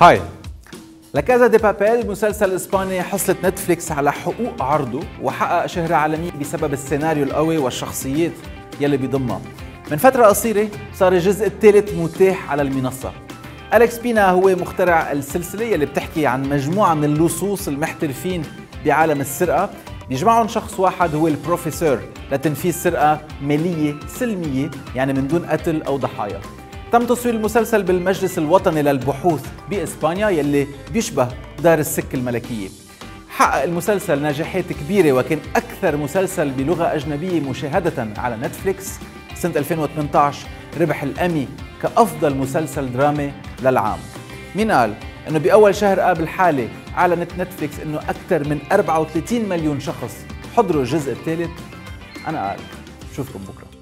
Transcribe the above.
هاي لا كازا دي بابيل، مسلسل إسباني حصلت نتفليكس على حقوق عرضه وحقق شهرة عالمية بسبب السيناريو القوي والشخصيات يلي بيضمها. من فترة قصيرة صار الجزء الثالث متاح على المنصة. آليكس بينا هو مخترع السلسلة يلي بتحكي عن مجموعة من اللصوص المحترفين بعالم السرقة، بيجمعهم شخص واحد هو البروفيسور لتنفيذ سرقة مالية سلمية، يعني من دون قتل أو ضحايا. تم تصوير المسلسل بالمجلس الوطني للبحوث بإسبانيا يلي بيشبه دار السك الملكية. حقق المسلسل نجاحات كبيرة وكان أكثر مسلسل بلغة أجنبية مشاهدة على نتفليكس سنة 2018، ربح الأمي كأفضل مسلسل درامي للعام. مين قال أنه بأول شهر آب الحالي أعلنت نتفليكس أنه أكثر من 34 مليون شخص حضروا الجزء الثالث؟ أنا قال، شوفكم بكرة.